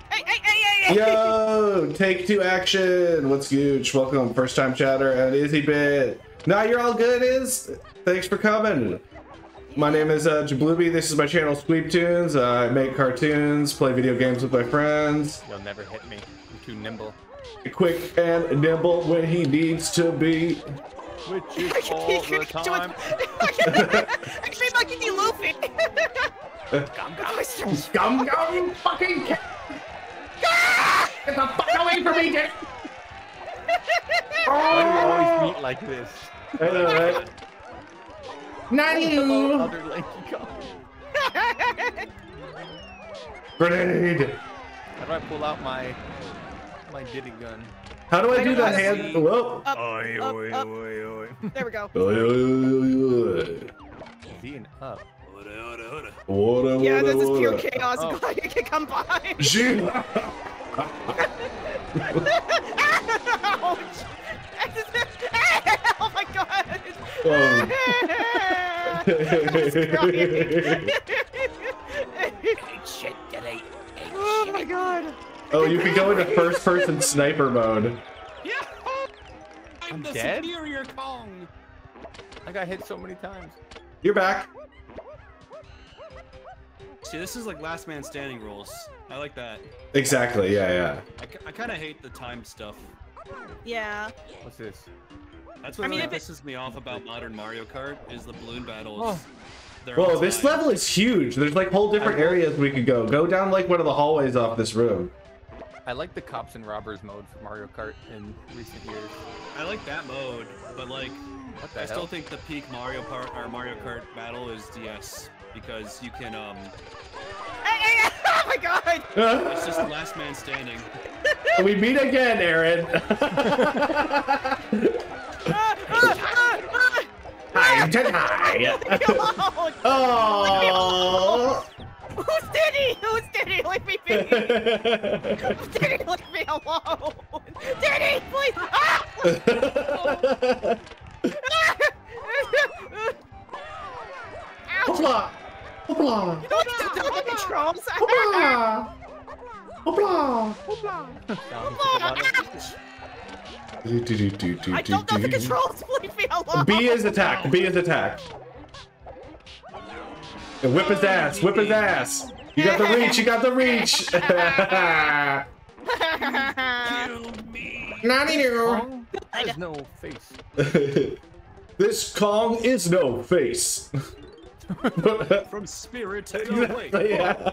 Hey! Yo! Take two action! What's huge? Welcome, first time chatter and Izzy Bit. Nah, you're all good, Iz! Thanks for coming. My name is Jabloody. This is my channel, SqueepTunes. I make cartoons, play video games with my friends. You'll never hit me. I'm too nimble. Quick and nimble when he needs to be. Which is all the time. I keep like the looping. Gum gum. Gum gum, you fucking cat. Get the fuck away from me, Dick. Why do you always meet like this? I know, right? Not you! Other Lanky Kong. Grenade! How do I pull out my Diddy gun? How do I do the hand? Whoa! Oi, oi, oi, oi. There we go. Oi, oi, oi, oi. Up. Yeah, this is pure chaos. I'm glad you can come by. Oh my god! Oh my god! Oh, you can go into first-person sniper mode. Yeah. I'm the dead? Superior Kong. I got hit so many times. You're back. See, this is like last man standing rules. I like that. Exactly. Yeah. I kind of hate the time stuff. Yeah. What's this? That's what pisses me off about modern Mario Kart is the balloon battles. Oh. Well, this level is huge. There's like whole different areas we could go. Go down like one of the hallways off this room. I like the cops and robbers mode for Mario Kart in recent years. I like that mode, but like I still think the peak Mario Kart or Mario Kart battle is DS because you can Hey, oh my god! It's just the last man standing. We meet again, Aaron. Hi, hi. Oh. Who's Diddy? Who's Diddy? Leave me be. Diddy, leave me alone. Diddy, please. Ah! Hopla. Hopla. You don't have to do the controls. Hopla. Hopla. Hopla. Hopla. I don't know the controls, leave me alone! B is attack, B is attack. And whip his ass, whip his ass! You got the reach, you got the reach! Kill me! Nanny new! There's no face. This Kong is no face. From spirit to play. Yeah.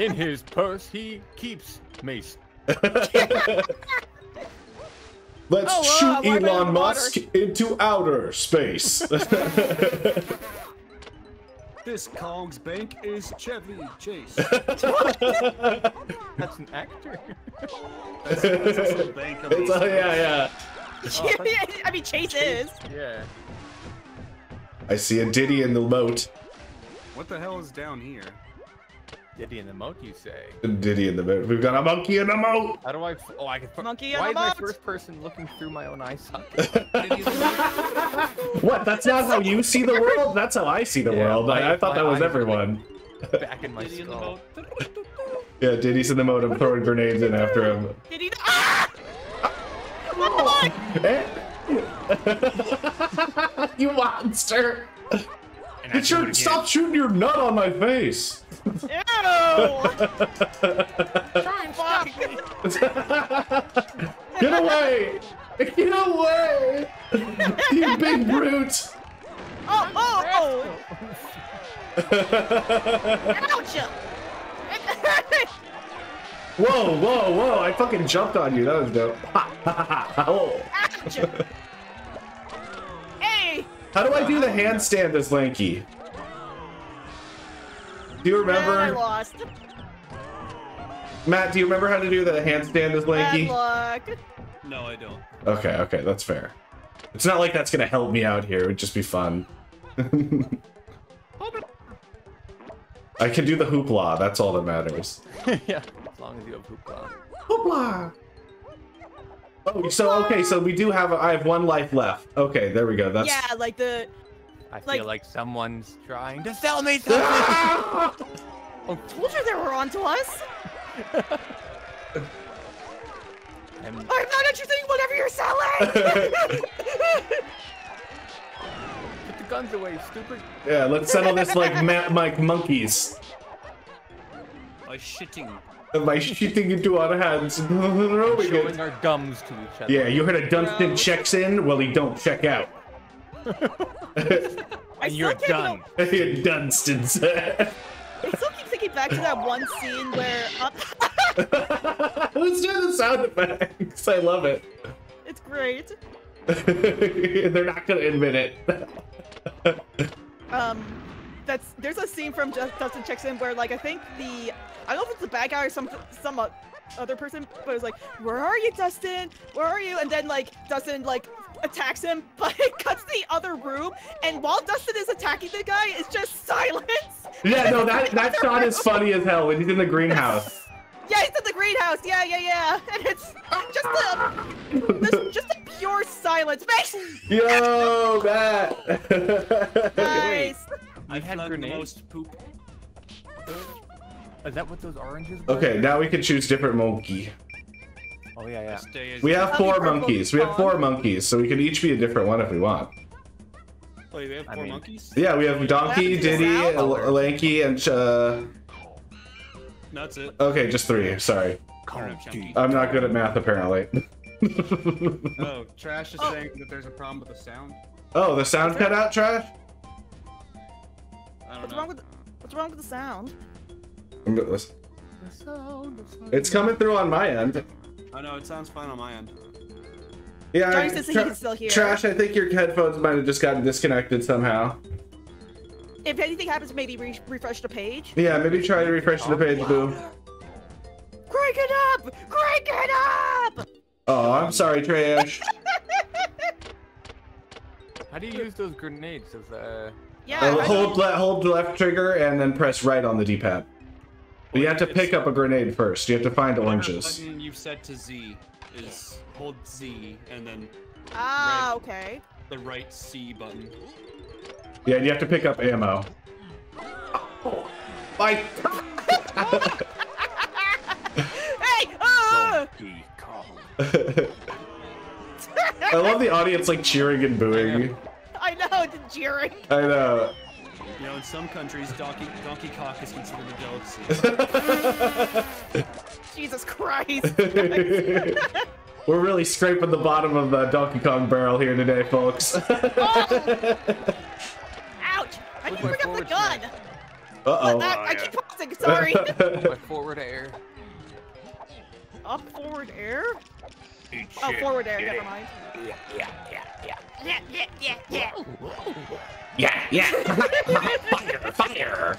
In his purse, he keeps mace. Let's shoot Elon Musk into outer space. This Kong's bank is Chevy Chase. That's an actor. That's the bank of it's, yeah. I mean, Chase is. Yeah. I see a Diddy in the moat. What the hell is down here? Diddy in the moat, you say? Diddy in the moat. We've got a monkey in the moat. How do I? Oh, I can. Monkey in the moat. Why is my first person looking through my own eye socket? What? That's not how you see the world. That's how I see the world. I thought that was everyone. Like back in my skull. Yeah, Diddy's in the moat. I'm throwing grenades in after him. Diddy. Ah! What the fuck? You monster! Stop shooting your nut on my face! Ew! Try and stop me! Get away! Get away! You big brute! Oh! Ouch! Whoa, whoa, whoa! I fucking jumped on you. That was dope. Oh. Hey! How do I do the handstand as Lanky? Do you remember? I lost. Matt, do you remember how to do the handstand as Lanky? No, I don't. Okay, okay, that's fair. It's not like that's gonna help me out here. It would just be fun. I can do the hoopla. That's all that matters. Yeah. As long as you have hoopla. Hoopla! Oh, so, okay, so we do have, I have one life left. Okay, there we go. That's... Yeah, like the... I feel like someone's trying to sell me something! I told you they were onto us! I'm not interested in whatever you're selling! Put the guns away, stupid. Yeah, let's settle this like monkeys. By shitting. By shitting into our hands. Showing our gums to each other. Yeah, you heard a Dustin checks in? Well, he don't check out. And you're done. You're Dunstons. I still keep thinking back to that one scene where... Let's do the sound effects. I love it. It's great. They're not going to admit it. There's a scene from Dustin Checks In where, like, I think the... I don't know if it's the bad guy or some other person, but it was like, where are you, Dustin? Where are you? And then, like, Dustin, like, attacks him, but it cuts the other room, and while Dustin is attacking the guy, it's just silence. Yeah, no, that shot is funny as hell when he's in the greenhouse. Yeah, he's in the greenhouse. Yeah, yeah, yeah. And it's just a pure silence. Yo, Matt. Nice. I've had grenades. Poop. Is that what those oranges were? Okay, now we can choose different monkey. Oh, yeah, yeah. We have four monkeys. We have four monkeys, so we can each be a different one if we want. Wait, we have four monkeys? Yeah, we have Donkey, Diddy, Lanky, and... That's it. Okay, just three. Sorry. I'm not good at math, apparently. Oh, Trash is saying that there's a problem with the sound. Oh, the sound cut out, Trash? I don't know. What's wrong with the sound? It's coming through on my end. I know, it sounds fine on my end. Yeah, Trash, I think your headphones might have just gotten disconnected somehow. If anything happens, maybe refresh the page. Yeah, maybe try to refresh the page, boo. Crank it up! Crank it up! Oh, I'm sorry, Trash. How do you use those grenades? As yeah. Hold the left trigger and then press right on the D-pad. But you have to pick up a grenade first. You have to find oranges. The button you've set to Z is hold Z and then okay. The right C button. Yeah, and you have to pick up ammo. Oh, my... Hey! Oh! I love the audience like cheering and booing. I know, the cheering. I know. You know, in some countries, donkey cock is considered a delicacy. Jesus Christ! We're really scraping the bottom of the Donkey Kong barrel here today, folks. Oh! Ouch! I didn't bring up the gun. Uh-oh. I keep pausing. Sorry. Forward air. Up forward air. Oh, forward air. Never mind. Yeah, yeah, yeah, yeah, yeah, yeah, yeah. Yeah, yeah. Fire, fire.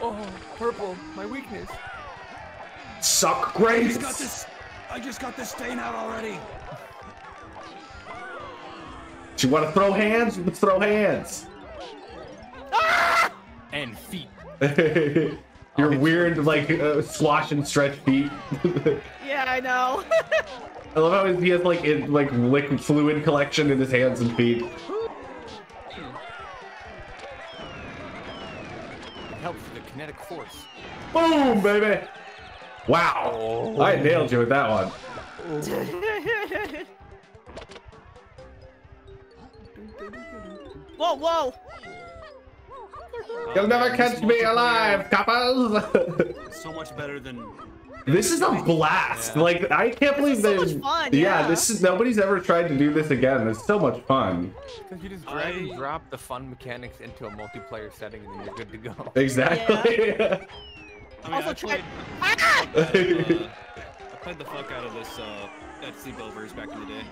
Oh, purple, my weakness. Suck grapes. I just got this stain out already. Do you want to throw hands? Let's throw hands. Ah! And feet. Your weird, like, slosh and stretch feet. Yeah, I know. I love how he has, like, liquid fluid collection in his hands and feet. Helps with the kinetic force. Boom, baby! Wow, oh. I nailed you with that one. Whoa, whoa! You'll never catch me alive, coppers! So much better than. This is a blast! Yeah. Like I can't believe they. So much fun, yeah, this is nobody's ever tried to do this again. It's so much fun. Because you just drag and drop the fun mechanics into a multiplayer setting, and then you're good to go. Exactly. Yeah. I mean, I played the fuck out of this at sleepovers back in the day.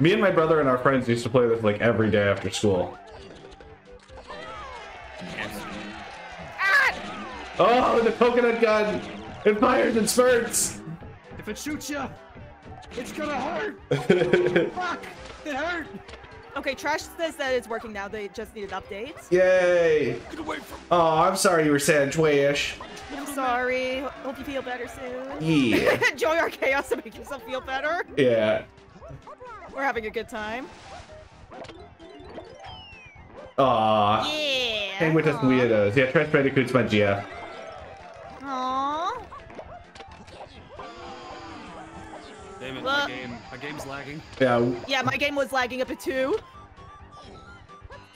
Me and my brother and our friends used to play this like every day after school. Oh, the coconut gun! It fires and spurts! If it shoots you, it's gonna hurt! Fuck! It hurt! Okay, Trash says that it's working now. They just needed updates. Yay! Get away from me. Oh, I'm sorry you were sad, Twash. I'm sorry. Hope you feel better soon. Yeah. Enjoy our chaos to make yourself feel better. Yeah. We're having a good time. Aww. Yeah. Hang with us weirdos. Yeah, Trash Bandicoot's my GF. Aww. Damn it, well, my game's lagging. Yeah. Yeah, my game was lagging up at 2.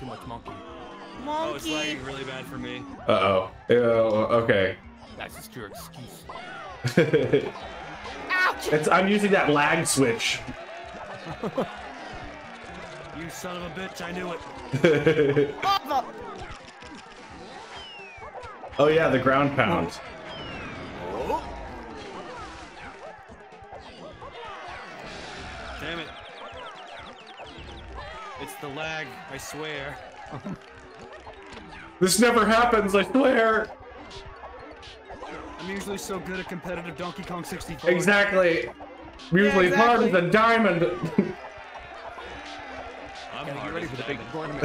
Too much monkey. Monkey. Oh, it's lagging really bad for me. Uh-oh. Okay. That's just your excuse. Ouch! I'm using that lag switch. You son of a bitch, I knew it. Oh yeah, the ground pound. Oh. Damn it. It's the lag, I swear. This never happens, I swear. I'm usually so good at competitive Donkey Kong 64. Exactly. Usually hard as a diamond. I'm ready for the big tournament.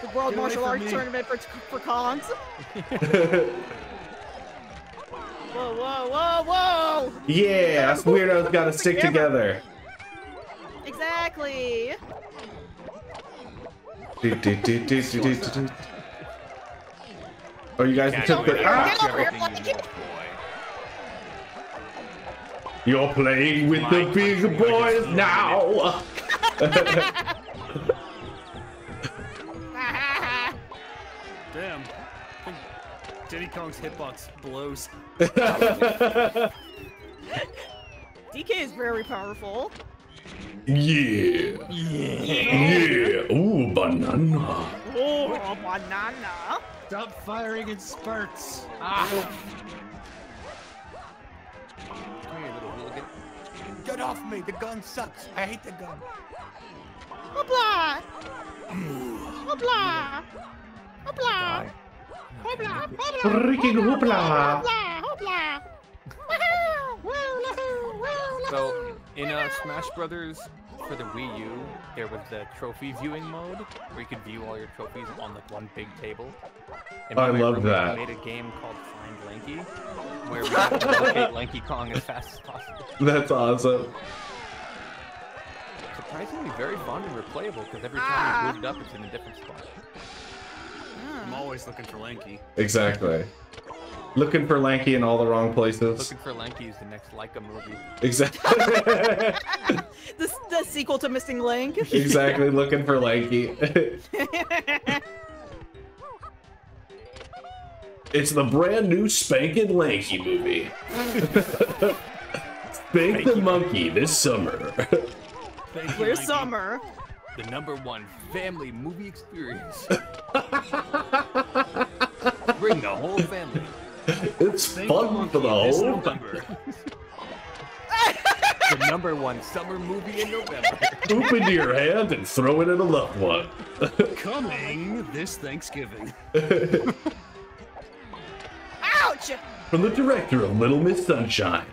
The World Martial Arts Tournament for Collins. Whoa, whoa, whoa, whoa! Yeah, us weirdos gotta stick together. Exactly. Oh, you guys took the. You're playing with the big boys now. Damn. Diddy Kong's hitbox blows. DK is very powerful. Yeah. Yeah. Yeah. Ooh, banana. Ooh, banana. Stop firing in spurts. Ah. Get off me! The gun sucks. I hate the gun. Hopla! Hopla! Hopla! Hopla! Freaking hoopla! Hopla! So, in Smash Brothers for the Wii U, there was the trophy viewing mode where you could view all your trophies on like one big table. And I love that. Made a game called Find Lanky, where we had to locate Lanky Kong as fast as possible. That's awesome. Surprisingly very fun and replayable because every time you boot it up, it's in a different spot. I'm always looking for Lanky. Exactly. Looking for Lanky in all the wrong places. Looking for Lanky is the next Laika movie. Exactly. the sequel to Missing Link. Exactly, yeah. Looking for Lanky. It's the brand new Spankin' Lanky movie. Spank the monkey this summer. We're summer. The #1 family movie experience. Bring the whole family. It's fun for the whole November. The #1 summer movie in November. Oop into your hand and throw it at a loved one. Coming this Thanksgiving. Ouch! From the director of Little Miss Sunshine.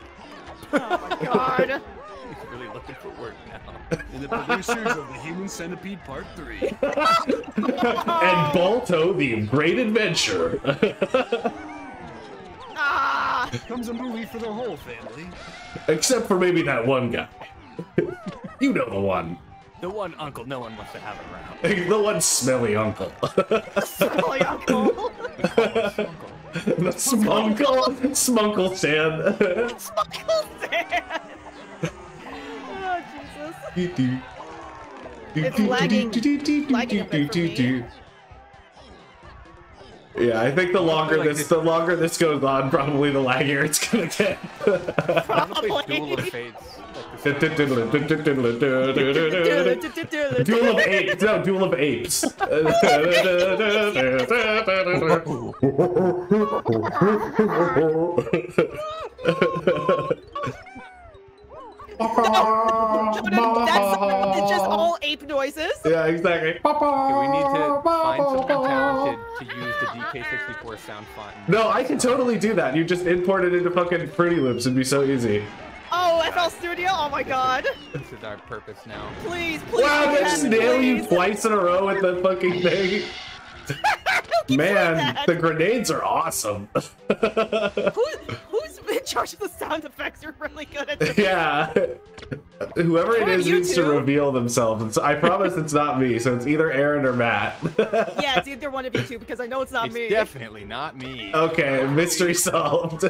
Oh my god. He's really looking for work now. And the producers of The Human Centipede Part 3. And Balto, The Great Adventure. Comes a movie for the whole family. Except for maybe that one guy. You know the one. The one uncle no one wants to have around. The one smelly uncle. Smelly uncle? The smunkle. Smunkle Sam. Smunkle Sam. Oh, Jesus. It's lagging. Lagging a bit for me. Yeah, I think the longer this goes on, probably the laggier it's gonna get. Duel of Fates. Duel of Apes. No, Duel of Apes. No, it's just all ape noises. Yeah, exactly. Okay, we need to find someone talented to use the DK64 sound font. No, I can totally do that. You just import it into fucking Fruity Loops. It'd be so easy. Oh, FL Studio? Oh my god. This is our purpose now. Please, please. Wow, they just nail you twice in a row with the fucking thing. Man, the grenades are awesome. Who's in charge of the sound effects? You're really good at this. Yeah. Whoever it is needs to reveal themselves. It's, I promise it's not me, so it's either Aaron or Matt. Yeah, it's either one of you two, because I know it's not me. It's definitely not me. Okay, mystery solved.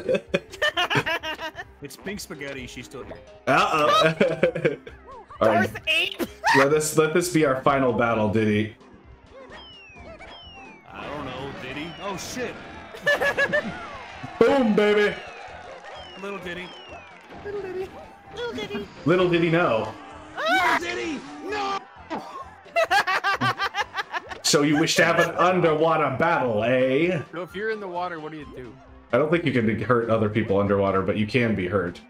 It's Pink Spaghetti. She's still here. Uh-oh. All right. Let this be our final battle, Diddy. I don't know, Diddy. Oh, shit. Boom, baby. Little Diddy. Little Diddy. Little Diddy. Little Diddy, no. Ah! Little Diddy, no! So you wish to have an underwater battle, eh? So if you're in the water, what do you do? I don't think you can hurt other people underwater, but you can be hurt.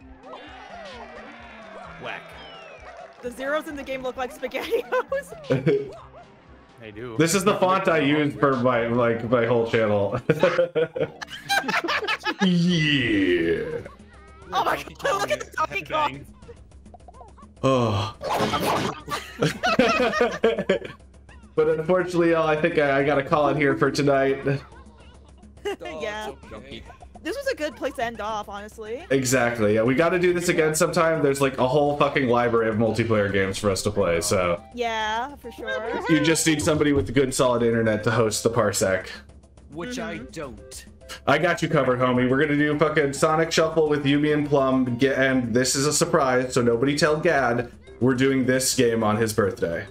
Whack. The zeros in the game look like SpaghettiOs. They do. This is the font I use for my whole channel. Yeah. Oh my god, look at the Donkey Kong. Oh. But unfortunately, I think I gotta call it here for tonight. Yeah. This was a good place to end off, honestly. Exactly. Yeah, we got to do this again sometime. There's like a whole fucking library of multiplayer games for us to play, so. Yeah, for sure. You just need somebody with good solid internet to host the Parsec. Which I don't. I got you covered, homie. We're going to do fucking Sonic Shuffle with Yumi and Plum, and this is a surprise, so nobody tell Gad. We're doing this game on his birthday.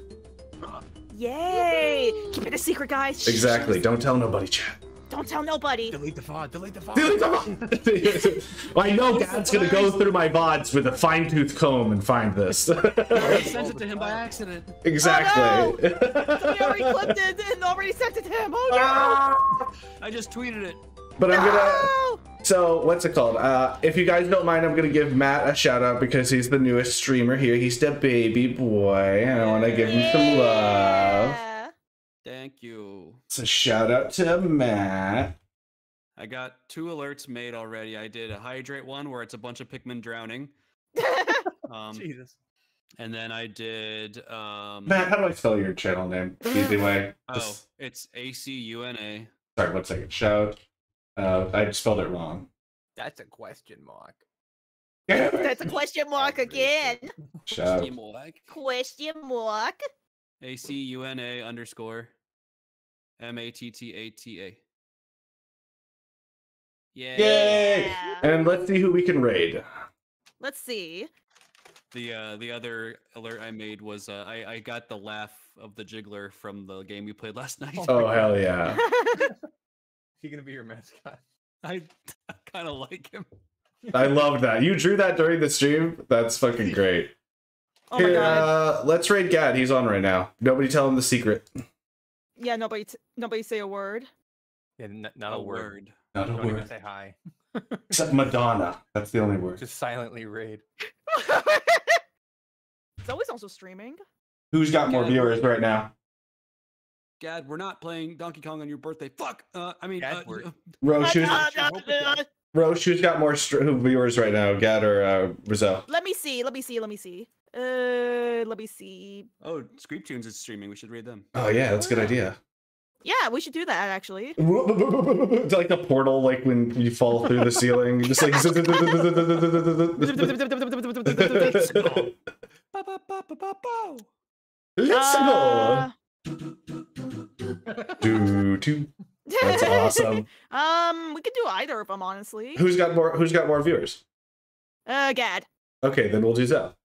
Yay! Keep it a secret, guys. Exactly. Don't tell nobody, chat. Don't tell nobody. Delete the VOD. Delete the VOD. Delete the VOD. Well, I know God's going to go through my VODs with a fine-tooth comb and find this. I sent it to him by accident. Exactly. Oh, no. Somebody already clipped it and already sent it to him. Oh, no. I just tweeted it. But I'm going to... So, what's it called? If you guys don't mind, I'm going to give Matt a shout-out because he's the newest streamer here. He's the baby boy. And I want to give him some love. Thank you. So shout out to Matt. I got 2 alerts made already. I did a hydrate one where it's a bunch of Pikmin drowning. Jesus. And then I did. Matt, how do I spell your channel name? Easy way. Oh, it's ACUNA. Sorry, one second. Shout. I spelled it wrong. That's a question mark. That's a question mark again. Shout. Question mark. Question mark. ACUNA underscore. MATTATA. Yay! Yay! And let's see who we can raid. Let's see. The other alert I made was I got the laugh of the Jiggler from the game we played last night. Oh hell yeah! He's gonna be your mascot. I kind of like him. I love that you drew that during the stream. That's fucking great. Oh my god! Let's raid Gad. He's on right now. Nobody tell him the secret. Yeah, nobody say a word. Yeah, not a word. Not a word. Don't even say hi. Except Madonna. That's the only word. Just silently raid. Zoe's also streaming. Who's got more viewers right now? Gad, we're not playing Donkey Kong on your birthday. Fuck! I mean... Roche, who's got more viewers right now? Gad or Rizzo? Let me see. Let me see. Oh, Screep Tunes is streaming. We should read them. Oh yeah, that's a good idea. Yeah, we should do that actually. It's like the portal, like when you fall through the ceiling, just like. Let's go. That's awesome. We could do either of them, honestly. Who's got more viewers? Gad. Okay, then we'll do that.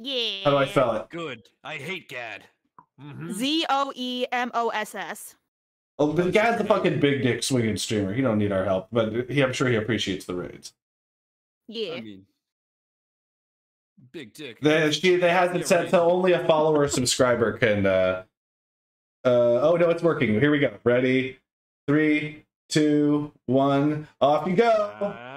Yeah. How do I spell it? Good. I hate Gad. Mm-hmm. ZOEMOSS. Oh, the guy's the fucking big dick swinging streamer. He don't need our help, but I'm sure he appreciates the raids. Yeah. I mean, big dick. They hasn't set till only a follower or subscriber can. Oh no, it's working. Here we go. Ready? 3, 2, 1. Off you go.